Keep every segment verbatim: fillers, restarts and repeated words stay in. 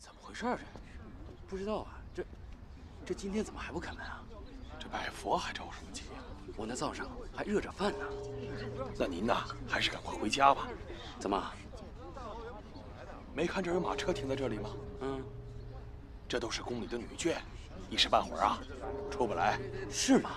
怎么回事啊？这不知道啊，这这今天怎么还不开门啊？这拜佛还着什么急啊？我那灶上还热着饭呢。那您呐，还是赶快回家吧。怎么？没看这有马车停在这里吗？嗯，这都是宫里的女眷，一时半会儿啊，出不来。是吗？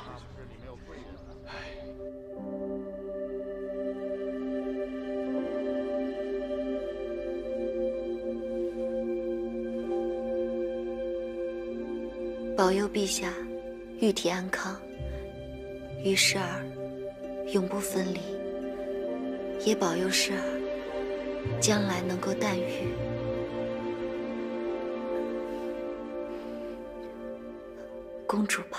保佑陛下，玉体安康，与侍儿永不分离。也保佑侍儿将来能够诞育。公主吧。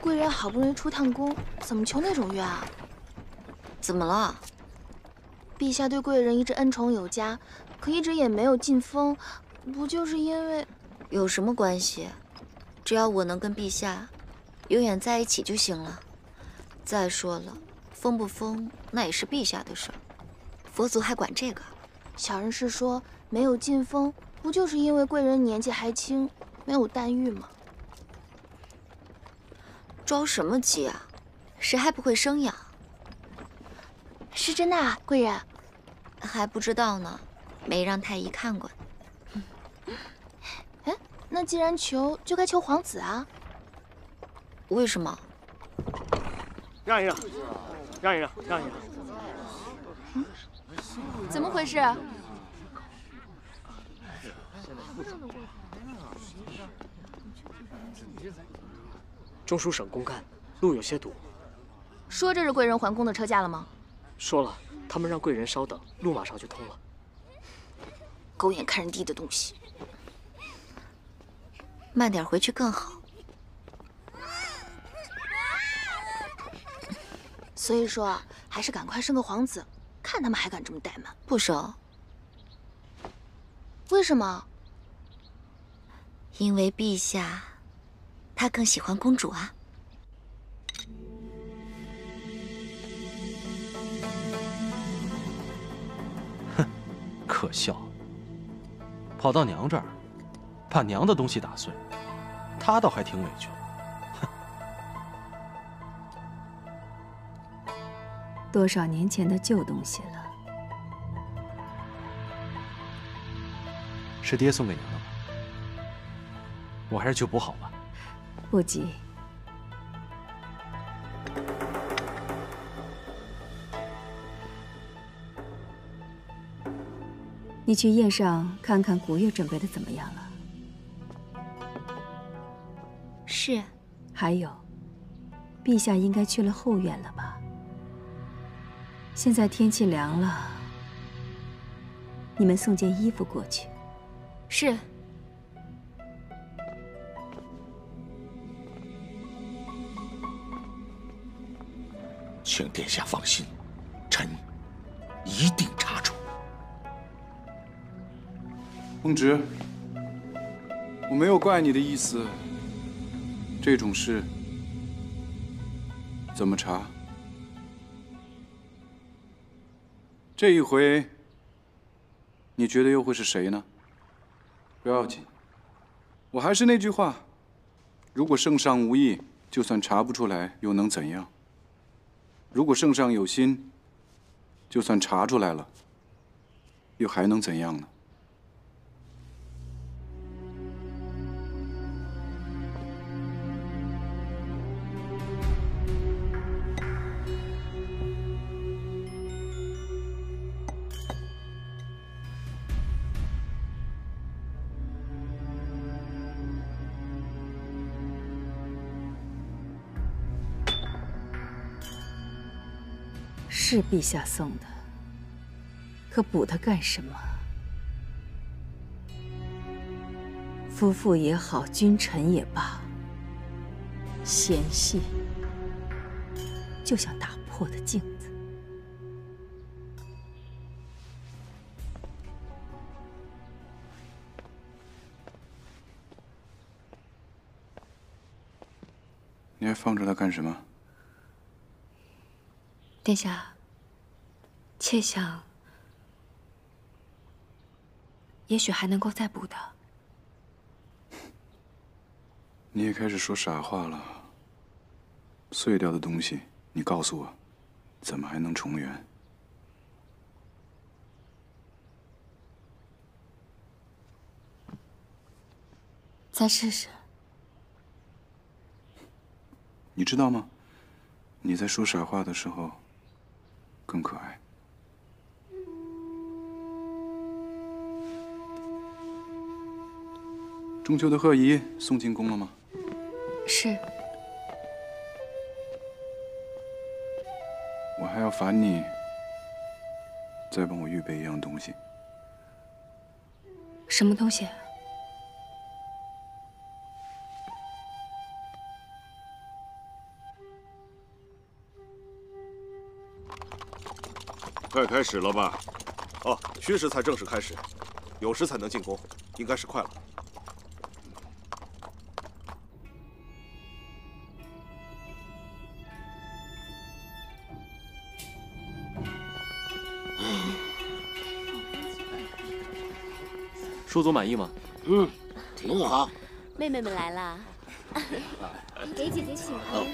贵人好不容易出趟宫，怎么求那种愿啊？ 怎么了？陛下对贵人一直恩宠有加，可一直也没有进封，不就是因为……有什么关系？只要我能跟陛下永远在一起就行了。再说了，封不封那也是陛下的事儿，佛祖还管这个？小人是说，没有进封，不就是因为贵人年纪还轻，没有诞育吗？着什么急啊？谁还不会生养？ 是真的啊，贵人，还不知道呢，没让太医看过。哎，那既然求，就该求皇子啊。为什么？让一让，让一让，让一让。嗯、怎么回事？中书省公干，路有些堵。说这是贵人还宫的车驾了吗？ 说了，他们让贵人稍等，路马上就通了。狗眼看人低的东西，慢点回去更好。所以说，还是赶快生个皇子，看他们还敢这么怠慢。不生。为什么？因为陛下，他更喜欢公主啊。 可笑，跑到娘这儿，把娘的东西打碎，她倒还挺委屈。哼！多少年前的旧东西了，是爹送给娘的吗？我还是去补好吧。不急。你去宴上看看古月准备的怎么样了？是。还有，陛下应该去了后院了吧？现在天气凉了，你们送件衣服过去。是。请殿下放心，臣一定查处。 孟植，我没有怪你的意思。这种事怎么查？这一回，你觉得又会是谁呢？不要紧，我还是那句话，如果圣上无意，就算查不出来，又能怎样？如果圣上有心，就算查出来了，又还能怎样呢？ 是陛下送的，可补它干什么？夫妇也好，君臣也罢，嫌隙就像打破的镜子。你还放着它干什么？殿下，妾想，也许还能够再补的。你也开始说傻话了。碎掉的东西，你告诉我，怎么还能重圆？ 再试试。你知道吗？你在说傻话的时候，更可爱。中秋的贺仪送进宫了吗？是。我还要烦你，再帮我预备一样东西。什么东西？ 快开始了吧？哦，戌时才正式开始，酉时才能进宫，应该是快了。叔祖满意吗？嗯，挺好。妹妹们来了，给姐姐请安。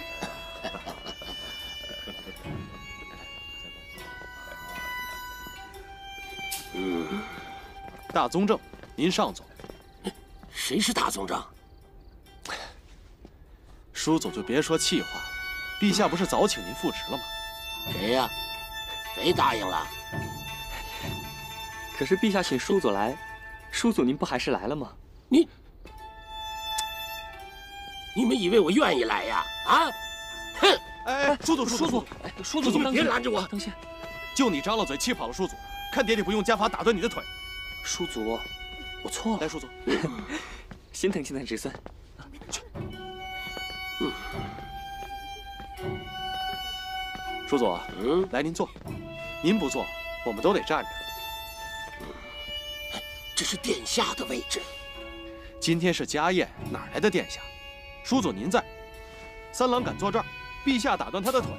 大宗正，您上座。谁是大宗正？叔总就别说气话了，陛下不是早请您复职了吗？谁呀？谁答应了？可是陛下请叔祖来，叔祖您不还是来了吗？你，你们以为我愿意来呀？啊！哼！哎，叔祖，叔祖，叔祖，你别拦着我！当心，就你张了嘴，气跑了叔祖。 看爹爹不用家法打断你的腿，叔祖，我错了。来，叔祖，心疼心疼侄孙。去。叔祖，嗯，来您坐。您不坐，我们都得站着。这是殿下的位置。今天是家宴，哪来的殿下？叔祖您在，三郎敢坐这儿，陛下打断他的腿。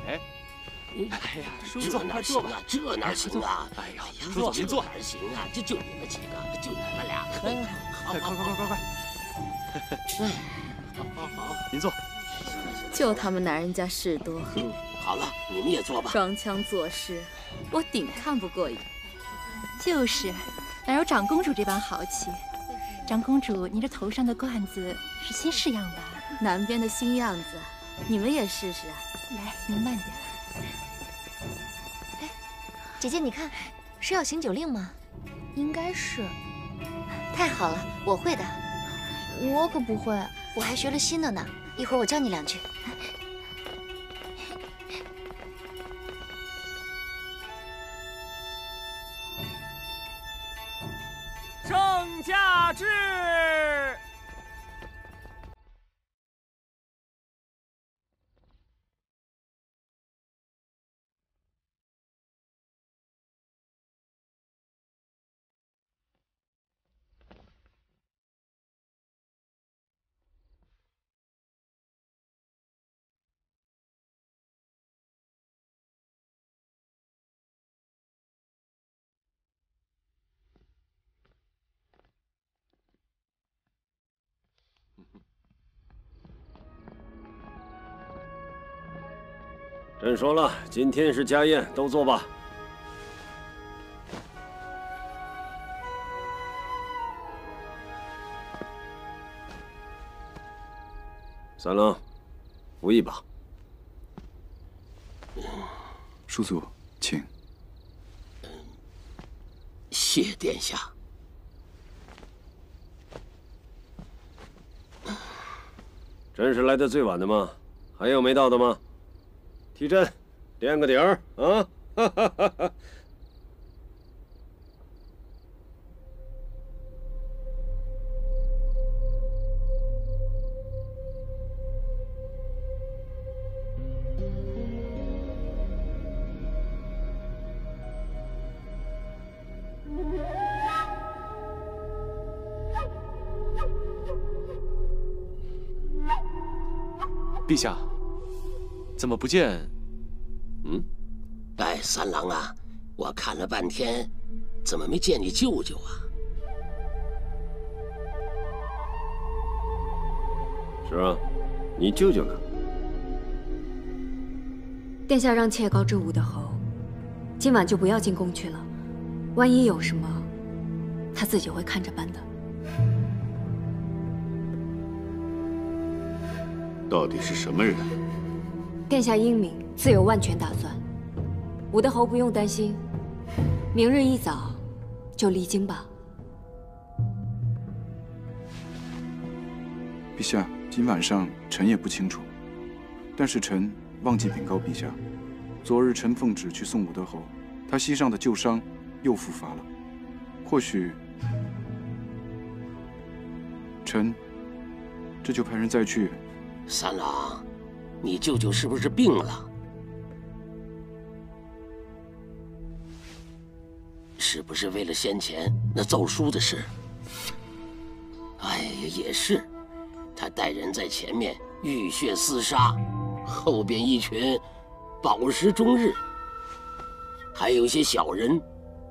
哎呀，叔祖，快坐吧，这哪行啊！哎呀，叔祖您坐，哪行啊？这就你们几个，就你们俩，快快快快快！哎，好好好，您坐。就他们男人家事多。好了，你们也坐吧。装腔作势，我顶看不过瘾。就是，哪有长公主这般豪气？长公主，您这头上的冠子是新式样吧？南边的新样子，你们也试试啊！来，您慢点。 姐姐，你看，是要行酒令吗？应该是。太好了，我会的。我可不会，我还学了新的呢。一会儿我教你两句。圣驾至！朕说了，今天是家宴，都坐吧。三郎，服一把。叔祖，请。谢殿下。朕是来的最晚的吗？还有没到的吗？ 替朕垫个底儿啊！陛下。 怎么不见？嗯，哎，三郎啊，我看了半天，怎么没见你舅舅啊？是啊，你舅舅呢？殿下让妾告知武德侯，今晚就不要进宫去了，万一有什么，他自己会看着办的。 到底是什么人？殿下英明，自有万全打算。武德侯不用担心，明日一早就离京吧。陛下，今晚上臣也不清楚，但是臣忘记禀告陛下，昨日臣奉旨去送武德侯，他膝上的旧伤又复发了。或许，臣这就派人再去。 三郎，你舅舅是不是病了？是不是为了先前那奏书的事？哎，也是，他带人在前面浴血厮杀，后边一群饱食终日，还有些小人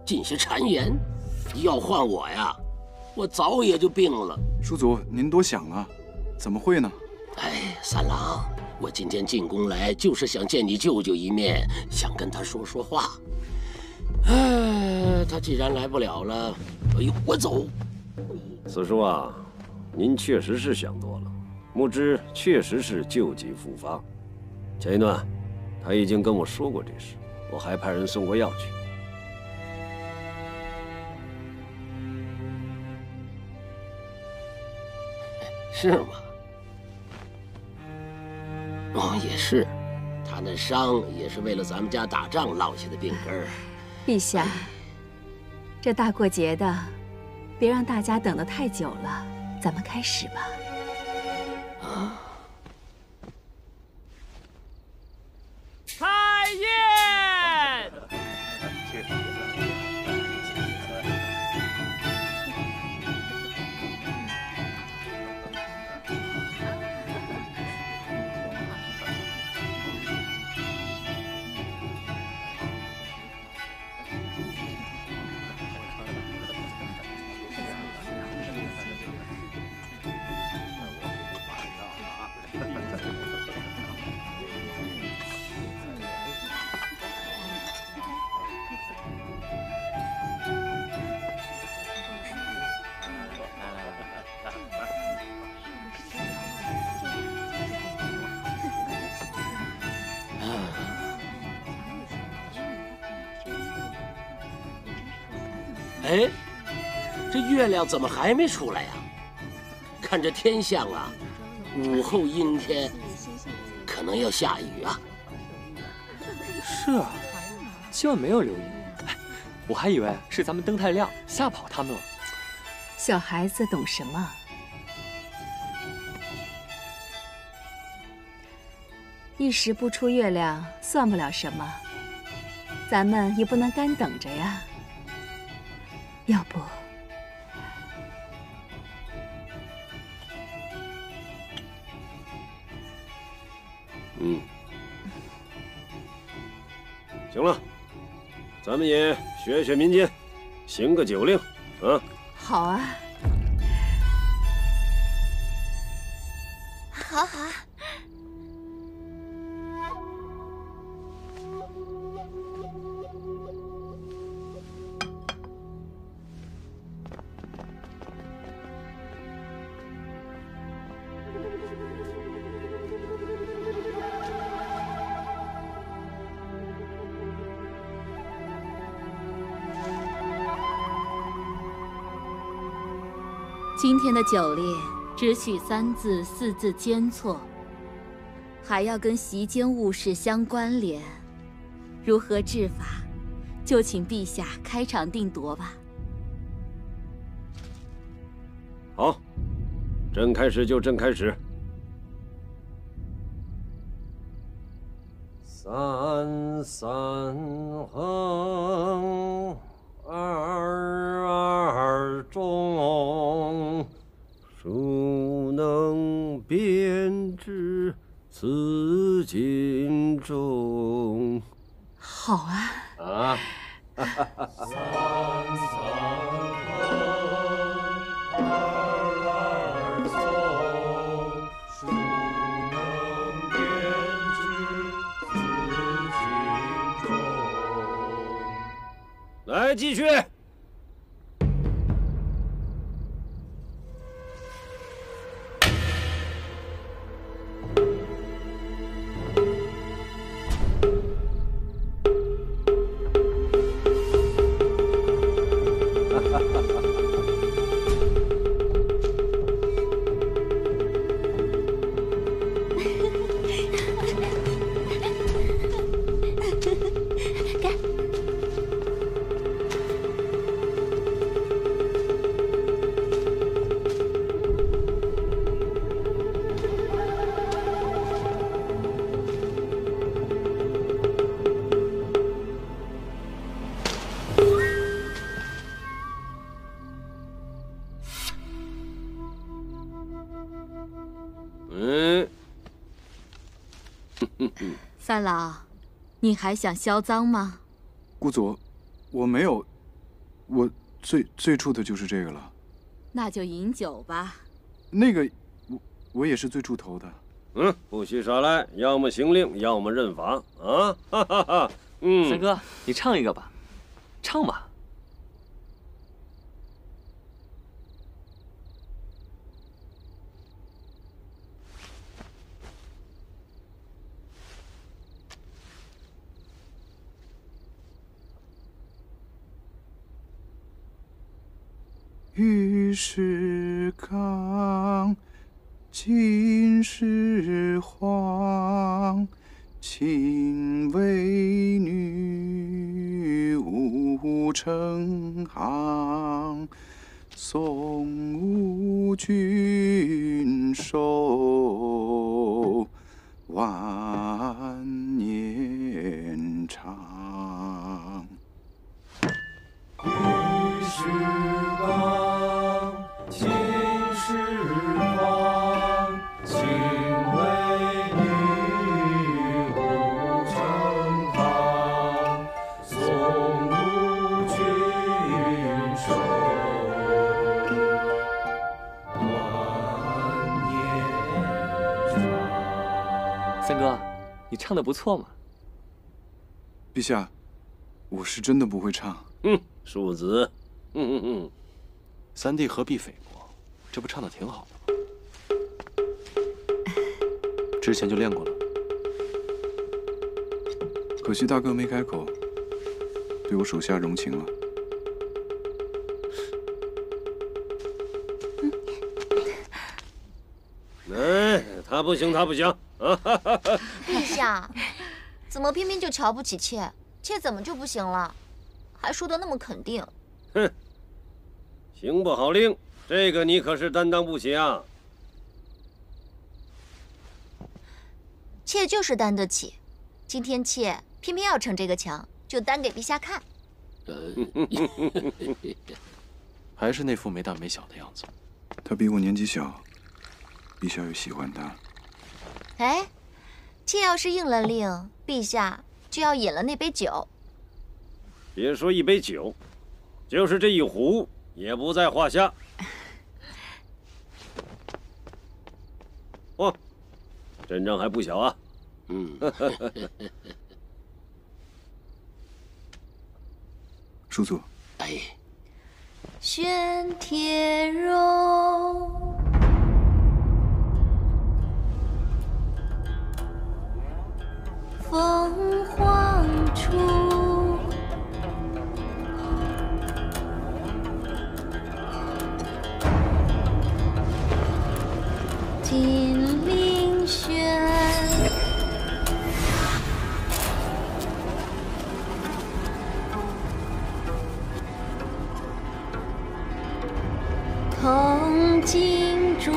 进些谗言。要换我呀，我早也就病了。叔祖，您多想了，怎么会呢？ 哎，三郎，我今天进宫来就是想见你舅舅一面，想跟他说说话。哎，他既然来不了了，哎呦，我走。四叔啊，您确实是想多了。木之确实是旧疾复发，前一段他已经跟我说过这事，我还派人送过药去。是吗？ 哦，也是，他那伤也是为了咱们家打仗落下的病根儿。陛下，这大过节的，别让大家等得太久了，咱们开始吧。啊！开宴！哎，这月亮怎么还没出来呀？看这天象啊，午后阴天，可能要下雨啊。是啊，今晚没有留意，哎，我还以为是咱们灯太亮吓跑他们了。小孩子懂什么？一时不出月亮算不了什么，咱们也不能干等着呀。 要不，嗯，行了，咱们也学学民间，行个酒令啊！好啊，好好啊。 今天的酒令只许三字四字间错，还要跟席间物事相关联。如何治法，就请陛下开场定夺吧。好，朕开始就朕开始。三三横，二二中。 孰能辨知此经中？好啊！啊！哈哈哈哈 来，继续。三老，你还想销赃吗？姑祖，我没有，我最最怵的就是这个了。那就饮酒吧。那个，我我也是最怵头的。嗯，不许耍赖，要么行令，要么认罚啊！哈哈哈。嗯，三哥，你唱一个吧，唱吧。玉是刚，金是黄，秦为女，武成行，宋无君寿，晚年长。玉是刚。 三哥，你唱的不错嘛。陛下，我是真的不会唱。嗯，庶子。嗯嗯嗯。三弟何必菲薄？这不唱的挺好的吗？之前就练过了。可惜大哥没开口，对我手下容情了。 哎，他不行，他不行啊！陛下，怎么偏偏就瞧不起妾？妾怎么就不行了？还说的那么肯定。哼，刑不好令，这个你可是担当不起啊。妾就是担得起，今天妾偏偏要逞这个强，就担给陛下看。还是那副没大没小的样子。他比我年纪小。 陛下又喜欢他。哎，妾要是应了令，陛下就要饮了那杯酒。别说一杯酒，就是这一壶也不在话下。哇，阵仗还不小啊！嗯。叔祖。哎。玄铁柔。 凤凰出，金陵轩。空金珠。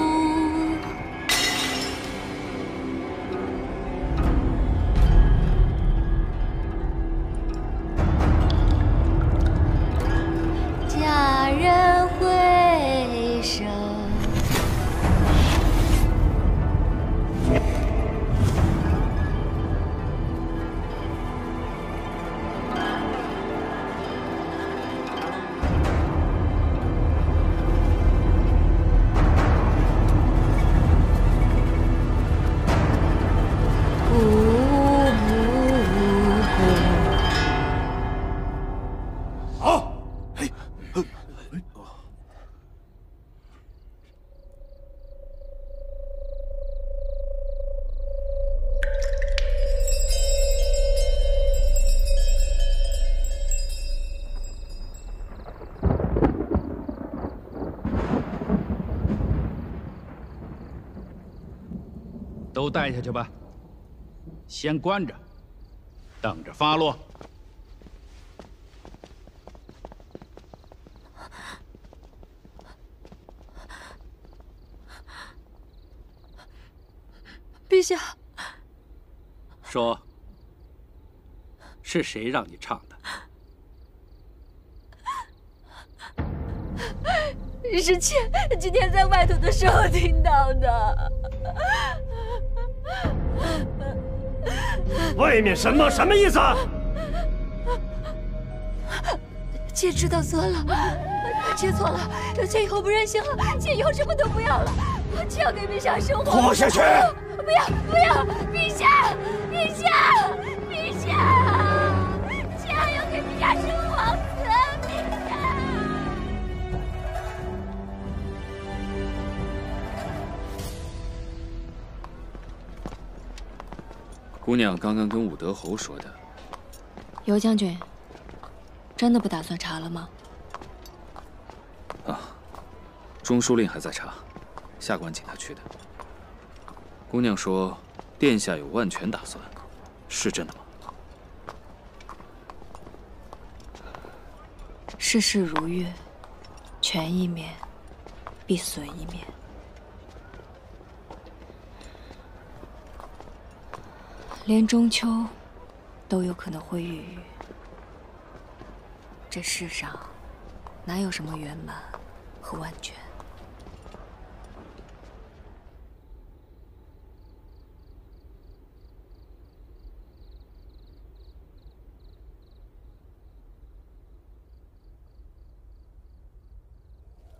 都带下去吧，先关着，等着发落。陛下，说，是谁让你唱的？ 是倩，今天在外头的时候听到的。外面什么什么意思？妾知道错了，妾错了，妾以后不任性了，妾以后什么都不要了，妾要给陛下生活。拖下去！不要不要，陛下陛下陛下，妾要给陛下生活。 姑娘刚刚跟武德侯说的，尤将军，真的不打算查了吗？啊，中书令还在查，下官请他去的。姑娘说，殿下有万全打算，是真的吗？世事如月，全一面，必损一面。 连中秋都有可能会郁郁，这世上哪有什么圆满和万全？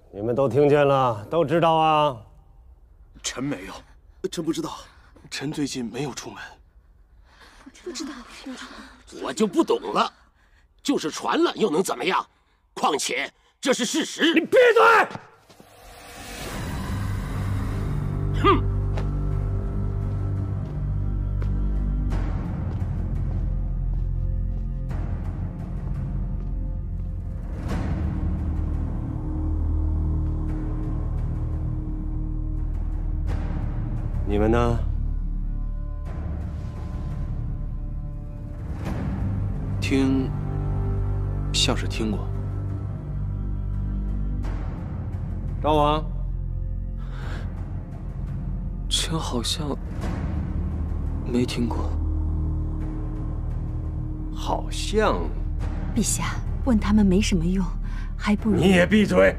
你们都听见了，都知道啊？臣没有，臣不知道，臣最近没有出门。 不知道，我就不懂了，就是传了又能怎么样？况且这是事实。你闭嘴！哼！你们呢？ 听，像是听过。昭王，臣好像没听过。好像。陛下，问他们没什么用，还不如你也闭嘴。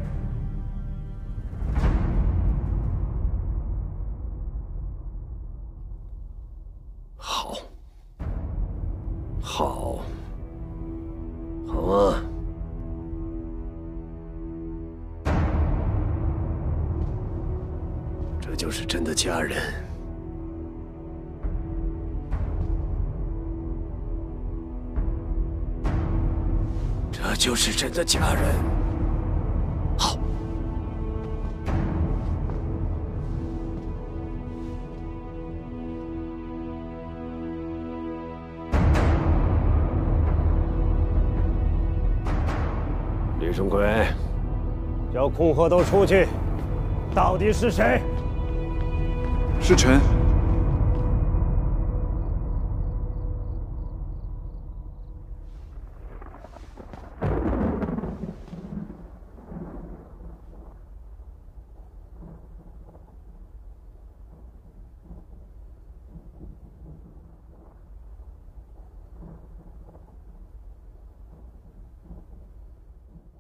家人，这就是朕的家人。好，李春奎，叫空河都出去，到底是谁？ 是臣。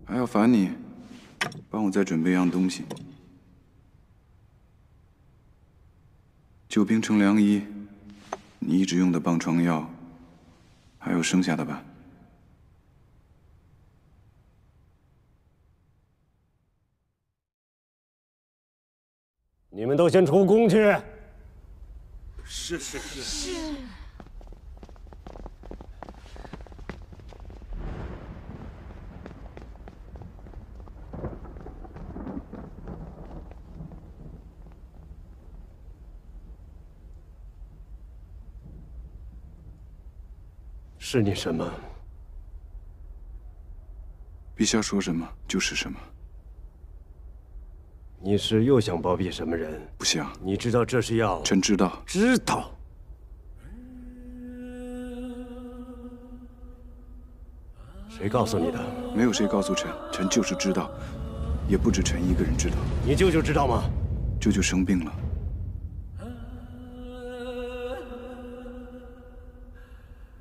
还要烦你，帮我再准备样东西。 久病成良医，你一直用的棒疮药，还有剩下的吧？你们都先出宫去。是是是。是。是你什么？陛下说什么就是什么。你是又想包庇什么人？不想。你知道这是要？臣知道。知道。谁告诉你的？没有谁告诉臣，臣就是知道，也不止臣一个人知道。你舅舅知道吗？舅舅生病了。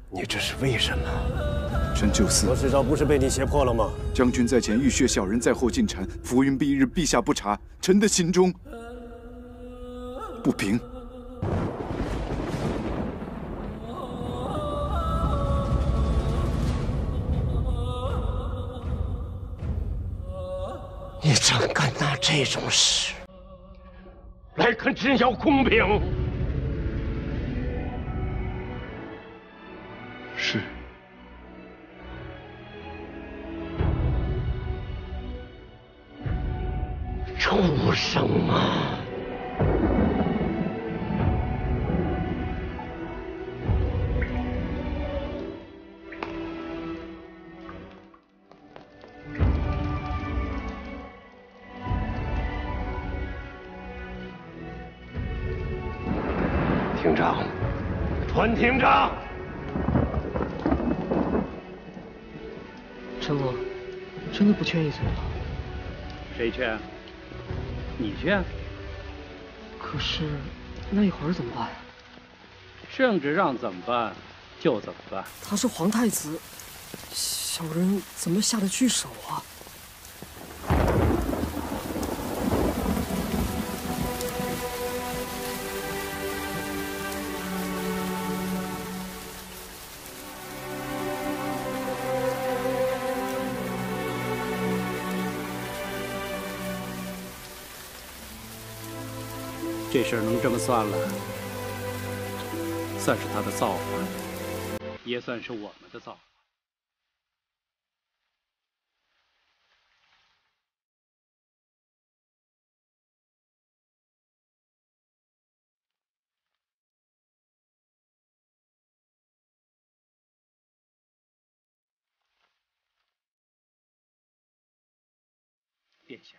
你这是为什么？臣救死。何世昭不是被你胁迫了吗？将军在前，浴血小人在后，进谗，浮云蔽日，陛下不察。臣的心中不平。你怎敢拿这种事来跟朕要公平？ 是，畜生啊！庭长，传庭长。 陈罗，真的不劝一嘴了？谁劝？你劝？可是那一会儿怎么办呀？圣旨让怎么办就怎么办。他是皇太子，小人怎么下得去手啊？这事儿能这么算了，算是他的造化，也算是我们的造化。殿下。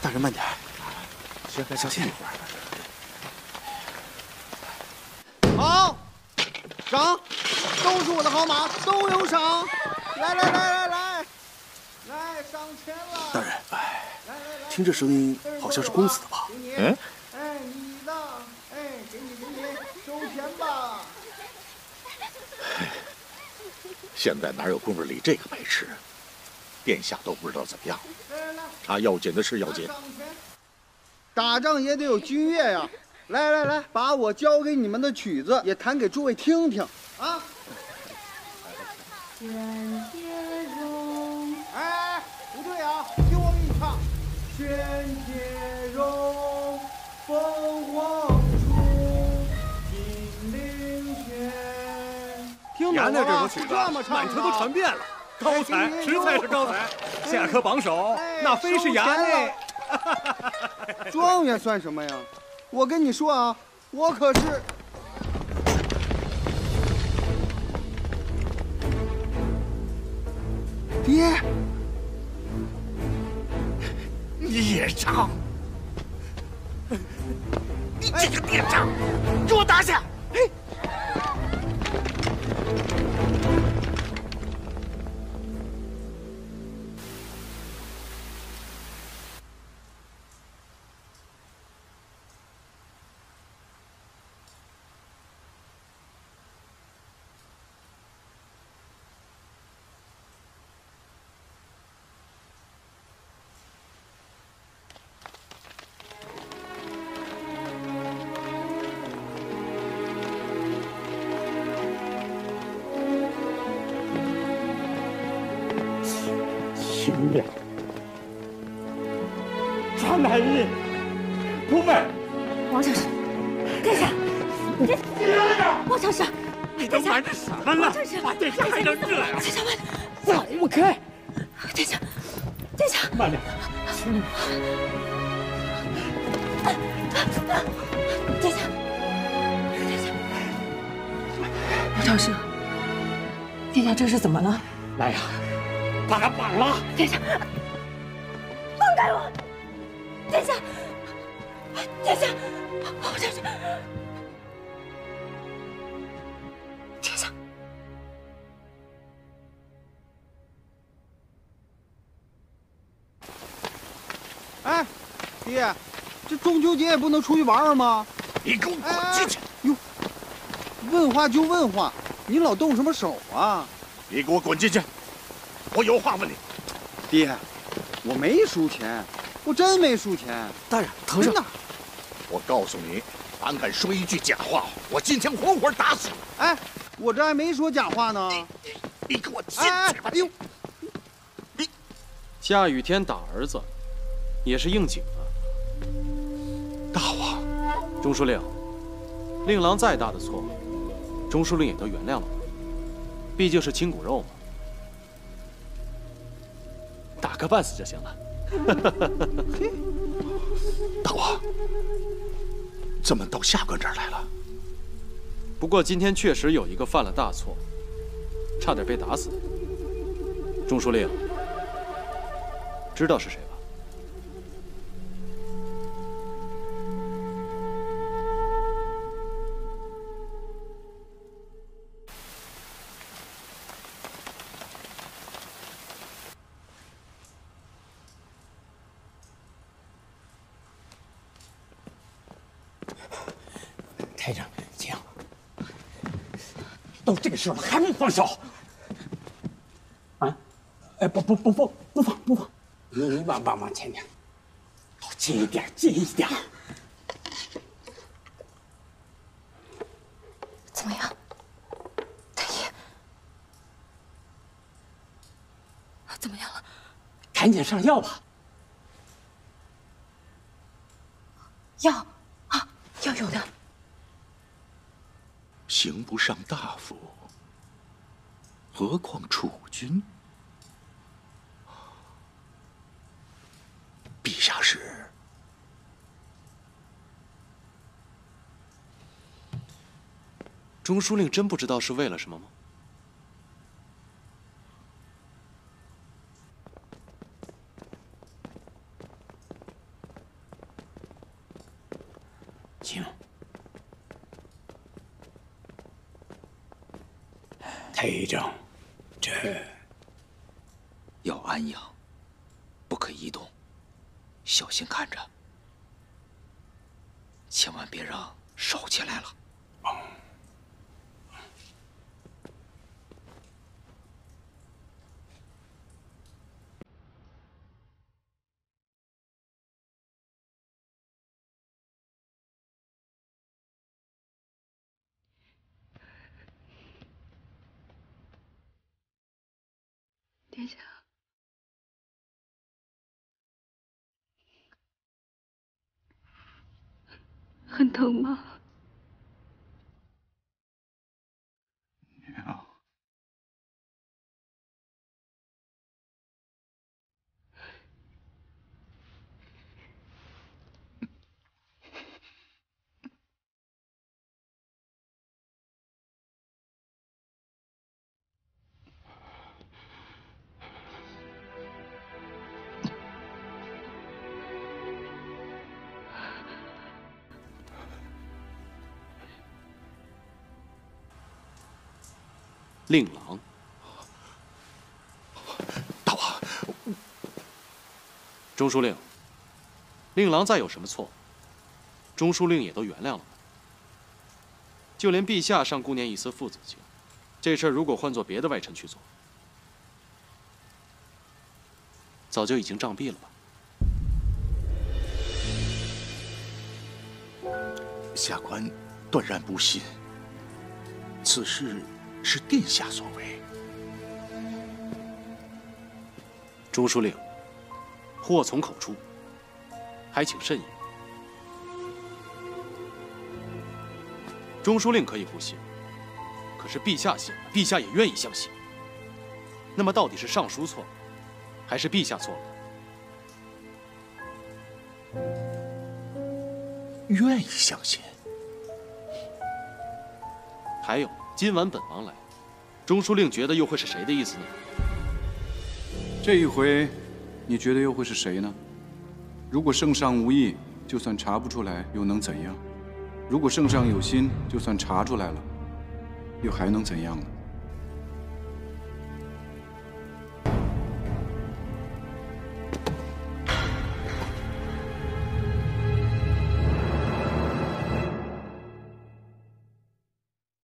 大人慢点，行，小心一会儿。好，赏，都是我的好马，都有赏。来来来来来，来赏钱了。大人，哎，听这声音好像是公子的吧？嗯。哎，你的，哎，给你给你收钱吧。现在哪有功夫理这个白痴？殿下都不知道怎么样。 啊，要紧的是要紧，打仗也得有军乐呀！来来来，把我教给你们的曲子也弹给诸位听听啊！玄天容，哎，不对啊，听我给你唱，玄天容，凤凰出，金陵轩。听懂了吗？这么唱，满城都传遍了。 高才，实在是高才！下科榜首，那非是衙内。状元算什么呀？我跟你说啊，我可是……爹，你也唱？你这个孽障，给我拿下！抓男人，不配！王小石，殿下，殿下，王小石，殿下，玩的什么呢？把殿下害成这样！殿下，慢点，走开！殿下，殿下，慢点，轻点。殿下，殿下，王小石，殿下这是怎么了？来呀，把他绑了！殿下，放开我！ 殿下，殿下，我这是殿下。哎，爹，这中秋节也不能出去玩玩吗？你给我滚进去！哟，问话就问话，你老动什么手啊？你给我滚进去！我有话问你。爹，我没输钱。 我真没输钱，大人，疼着呢。我告诉你，俺敢说一句假话，我今天活活打死你！哎，我这还没说假话呢。你你给我进去吧！哎呦，你下雨天打儿子，也是应景啊。大王，钟书令，令郎再大的错，钟书令也都原谅了，毕竟是亲骨肉嘛，打个半死就行了。 大王，怎么到下官这儿来了？不过今天确实有一个犯了大错，差点被打死。钟书令，知道是谁吧？到这个时候了还不放手？啊！哎，不不不不不放不放！你你往往往前点，靠近一点，近一点。怎么样，太医？怎么样了？赶紧上药吧。药啊，药有的。 刑不上大夫，何况储君？陛下是钟书令，真不知道是为了什么吗？请。 太医长，这要安养，不可移动，小心看着，千万别让烧起来了。殿下，很疼吗？娘，令郎，大王，钟书令，令郎再有什么错，钟书令也都原谅了。就连陛下尚顾念一丝父子情，这事儿如果换做别的外臣去做，早就已经杖毙了吧？下官断然不信，此事。 是殿下所为，钟书令，祸从口出。还请慎言。中书令可以不信，可是陛下信，陛下也愿意相信。那么，到底是尚书错了，还是陛下错了？愿意相信。还有，今晚本王来，中书令觉得又会是谁的意思呢？这一回，你觉得又会是谁呢？ 如果圣上无意，就算查不出来，又能怎样？如果圣上有心，就算查出来了，又还能怎样呢？